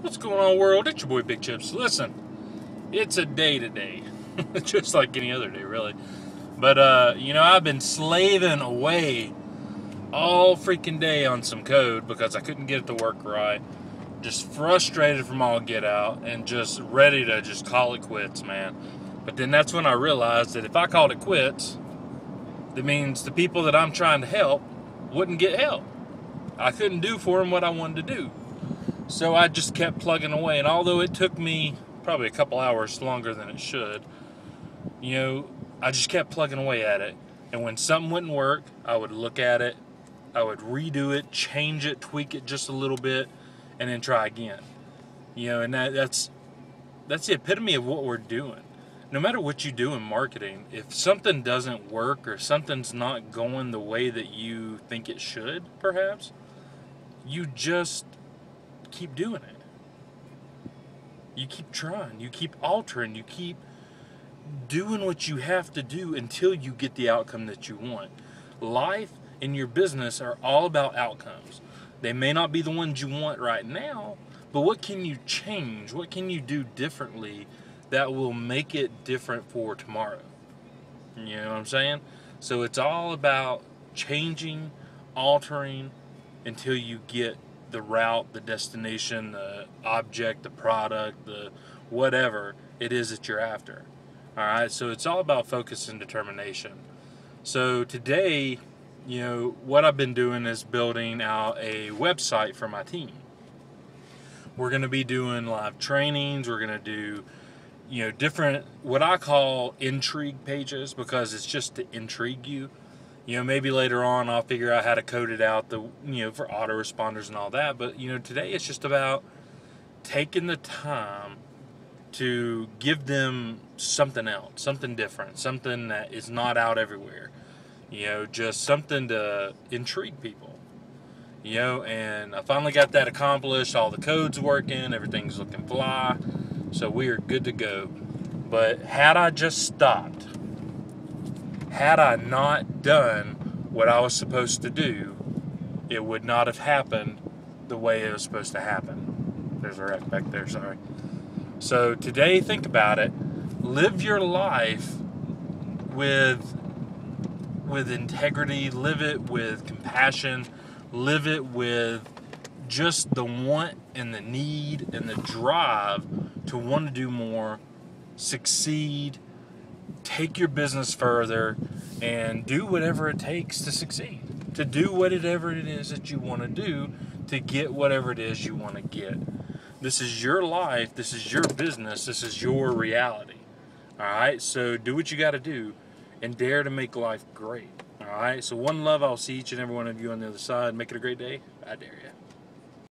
What's going on, world? It's your boy Big Chips. Listen, it's a day today, just like any other day, really. But you know, I've been slaving away all freaking day on some code because I couldn't get it to work right. Just frustrated from all get out and just ready to just call it quits, man. But then that's when I realized that if I called it quits, that means the people that I'm trying to help wouldn't get help. I couldn't do for them what I wanted to do. So I just kept plugging away, and although it took me probably a couple hours longer than it should, you know, I just kept plugging away at it. And when something wouldn't work, I would look at it, I would redo it, change it, tweak it just a little bit, and then try again. You know, and that's the epitome of what we're doing. No matter what you do in marketing, if something doesn't work or something's not going the way that you think it should, perhaps, you just keep doing it. You keep trying, you keep altering, you keep doing what you have to do until you get the outcome that you want. Life and your business are all about outcomes. They may not be the ones you want right now, but what can you change? What can you do differently that will make it different for tomorrow? You know what I'm saying? So it's all about changing, altering until you get the route, the destination, the object, the product, the whatever it is that you're after. All right, so it's all about focus and determination. So today, you know, what I've been doing is building out a website for my team. We're going to be doing live trainings. We're going to do, you know, different, what I call intrigue pages, because it's just to intrigue you. You know, maybe later on I'll figure out how to code it out, the, you know, for autoresponders and all that. But, you know, today it's just about taking the time to give them something else, something different, something that is not out everywhere. You know, just something to intrigue people. You know, and I finally got that accomplished. All the code's working. Everything's looking fly. So we are good to go. But had I just stopped, had I not done what I was supposed to do, it would not have happened the way it was supposed to happen. There's a wreck back there, sorry. So today, think about it. Live your life with integrity. Live it with compassion. Live it with just the want and the need and the drive to want to do more, succeed, take your business further, and do whatever it takes to succeed, to do whatever it is that you want to do, to get whatever it is you want to get. This is your life, this is your business, this is your reality. All right, so do what you got to do and dare to make life great. All right, so one love, I'll see each and every one of you on the other side. Make it a great day. I dare you.